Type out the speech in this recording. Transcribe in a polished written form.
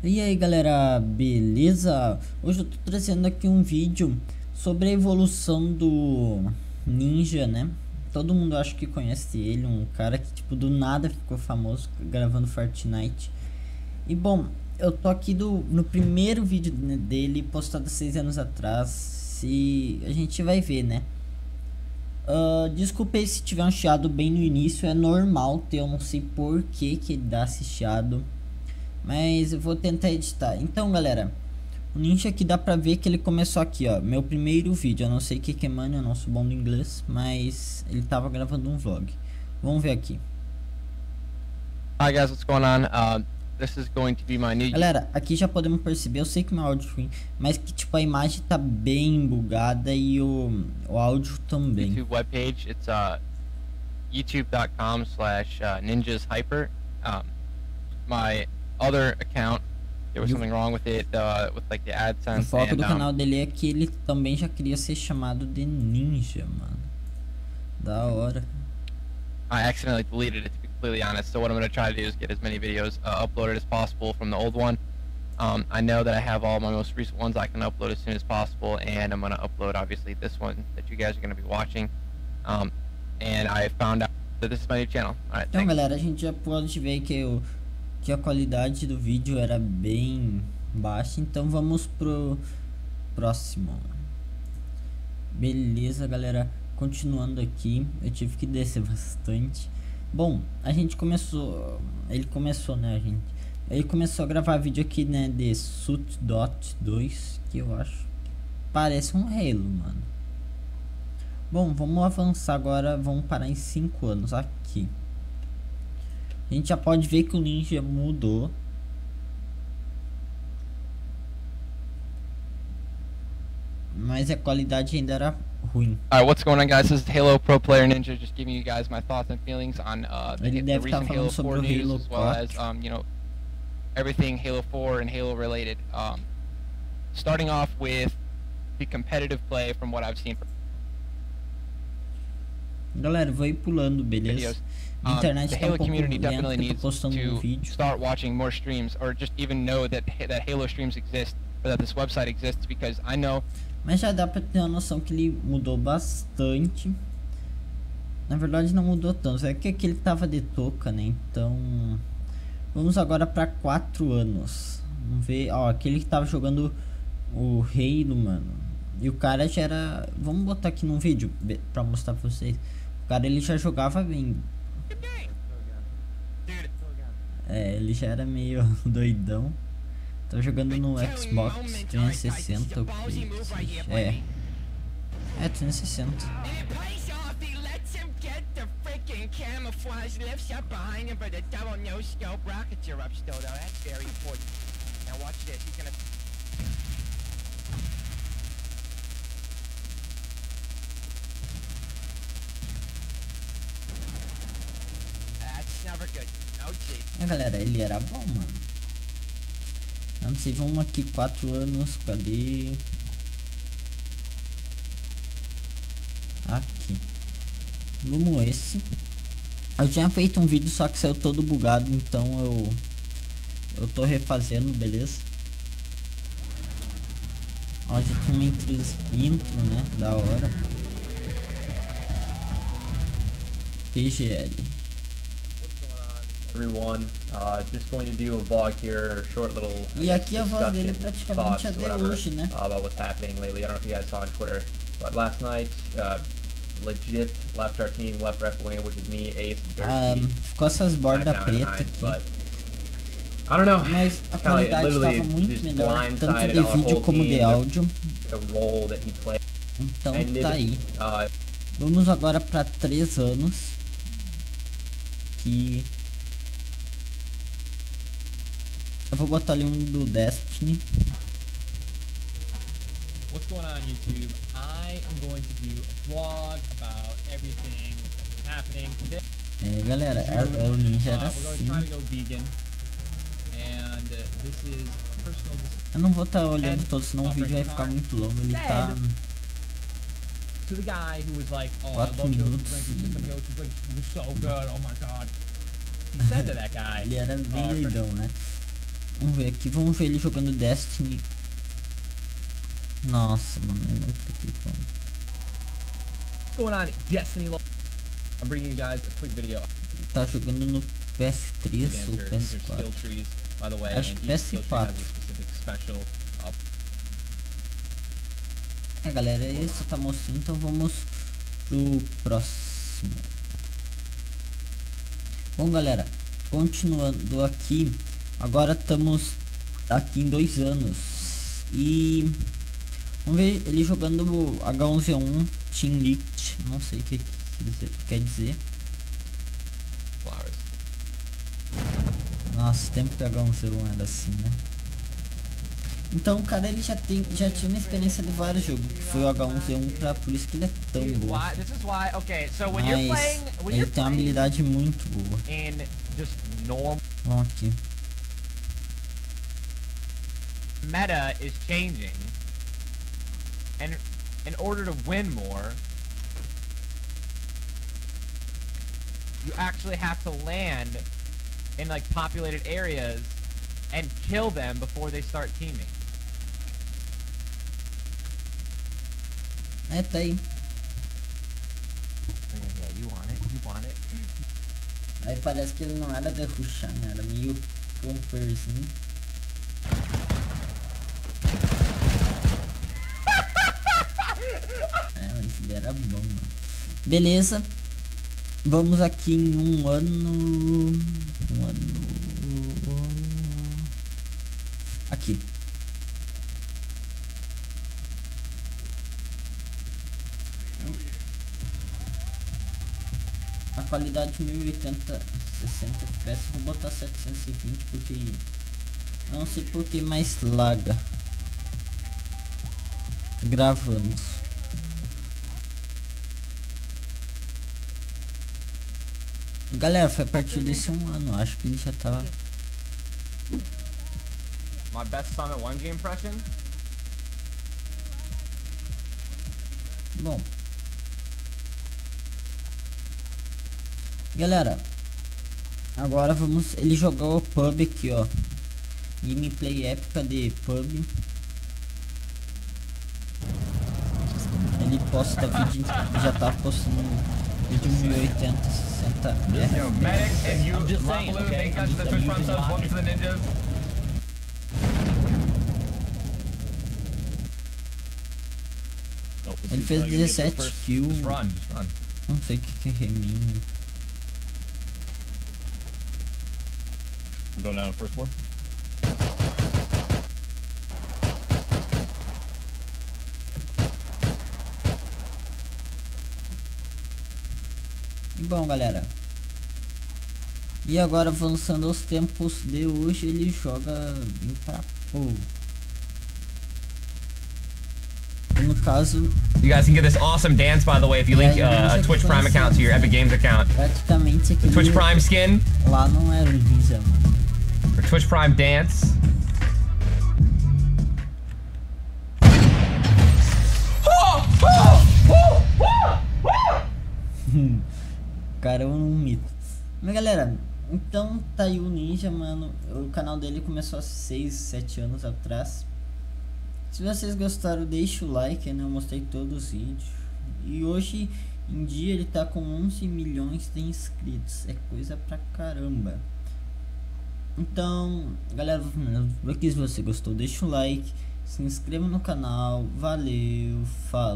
E aí galera, beleza? Hoje eu tô trazendo aqui um vídeo sobre a evolução do Ninja, né? Todo mundo acho que conhece ele, um cara que tipo do nada ficou famoso gravando Fortnite. E bom, eu tô aqui no primeiro vídeo dele, postado 6 anos atrás, e a gente vai ver, né? Desculpei se tiver um chiado bem no início, é normal ter, eu não sei por que ele dá esse chiado, mas eu vou tentar editar. Então galera, o Ninja aqui dá pra ver que ele começou aqui, ó, meu primeiro vídeo. Eu não sei o que é, mano, eu não sou bom do inglês, mas ele tava gravando um vlog. Vamos ver aqui. Hi guys, what's going on? This is going to be my new... Galera, aqui já podemos perceber, eu sei que meu áudio ruim, mas que tipo a imagem tá bem bugada e o áudio também. YouTube webpage, it's youtube.com/ninjashyper. My other account, there was something wrong with it, with like the AdSense. O foco do canal dele é que ele também já queria ser chamado de Ninja, mano. Da hora. I accidentally deleted it, to be completely honest. So what I'm going to try to do is get as many videos uploaded as possible from the old one. I know that I have all my most recent ones I can upload as soon as possible, and I'm going to upload obviously this one that you guys are going to be watching. And I found out that this is my new channel. All right, então, galera, a gente já pode ver que eu que a qualidade do vídeo era bem baixa, então vamos pro próximo. Beleza galera, continuando aqui, eu tive que descer bastante. Bom, a gente começou, ele começou a gravar vídeo aqui, né, de Suit Dot 2, que eu acho que parece um Halo, mano. Bom, vamos avançar agora, vamos parar em 5 anos aqui. A gente já pode ver que o Ninja mudou. Mas a qualidade ainda era ruim. Alright, what's going on guys? This is Halo Pro Player Ninja, just giving you guys my thoughts and feelings on the recent Halo 4 news, as well as you know, everything Halo 4 and Halo related. Starting off with the competitive play from what I've seen. Galera, vou ir pulando, beleza? Internet the Halo community definitely needs to start watching more streams, or just even know that Halo streams exist, or that this website exists, because I know. Mas já dá pra ter uma noção que ele mudou bastante. Na verdade não mudou tanto, é que ele tava de touca, né? Então vamos agora pra 4 anos. Vamos ver, ó, aquele que tava jogando o Halo, mano. E o cara já era, vamos botar aqui num vídeo pra mostrar pra vocês. O cara ele já jogava bem. É, ele já era meio doidão. Tô jogando no Xbox 360. É 360. É galera, ele era bom, mano. Não sei, vamos aqui 4 anos, cadê? Aqui. Vamos esse. Eu tinha feito um vídeo só que saiu todo bugado, então eu tô refazendo, beleza? Ó, já tem entre os intro, né? Da hora. PGL. Everyone, just going to do a vlog here, a short little discussion, thoughts, whatever, about what's happening lately. I don't know if you guys saw on Twitter, but last night, legit left our team, left Raphael, which is me, Ace, and Destiny. But I don't know, Kelly literally just blindsided our whole team with the role that he played. Então tá aí. Vamos agora para 3 anos. Que eu vou botar ali um do Destiny. What's going on YouTube? I am going to do a vlog about everything happening today. É, galera, o Ninja era assim. Eu não vou estar olhando todo, senão o vídeo vai ficar muito longo. Ele tá 4 minutos. Ele era bem doidão, né? Vamos ver aqui, vamos ver ele jogando Destiny. Nossa, mano, é muito difícil. Going on Destiny. I'm bringing you guys a quick video. Tá jogando no PS3 ou PS4? Acho que PS4. É, galera, é isso, tá mostrando, então vamos pro próximo. Bom, galera, continuando aqui, agora estamos aqui em 2 anos e vamos ver ele jogando H1Z1 Team Liquid, não sei o que quer dizer. Nossa, tempo que H1Z1 era assim, né? Então o cara ele já tinha uma experiência de vários jogos, que foi o H1Z1, por isso que ele é tão bom. Mas ele tem uma habilidade muito boa. Vamos aqui. Meta is changing, and in order to win more, you actually have to land in like populated areas and kill them before they start teaming. That's it. Yeah, you want it. You want it. Aí parece que ele não era de rushar, né? Era meio camperzinho. É, esse era bom, mano. Beleza. Vamos aqui em 1 ano... 1 ano... Aqui. A qualidade 1080, 60 FPS, vou botar 720 porque... não sei porque mais laga. Gravamos. Galera, foi a partir desse 1 ano, acho que ele já tava... My best time at 1G impression? Bom. Galera, agora vamos... ele jogou o pub aqui, ó. Gameplay épica de pub. Ele posta vídeo, já tá postando vídeo 1080. Yo, medic, if you drop blue, they catch the Twitch Prime subs, one for the ninjas. Ele fez 17 kills. Não sei o que é reminho. I'm going down on first floor. Bom, galera, e agora avançando aos tempos de hoje, ele joga bem pra pô. No caso, you guys can get this awesome dance by the way if you link a Twitch Prime account to your Epic Games account. Praticamente aquele Twitch Prime skin lá não era o Ninja, mano. For Twitch Prime dance. Cara, é um mito. Mas galera, então tá aí o Ninja, mano. O canal dele começou há 6, 7 anos atrás. Se vocês gostaram, deixa o like, né? Eu mostrei todos os vídeos. E hoje em dia ele tá com 11 milhões de inscritos. É coisa pra caramba. Então, galera, se você gostou, deixa o like. Se inscreva no canal. Valeu, fala.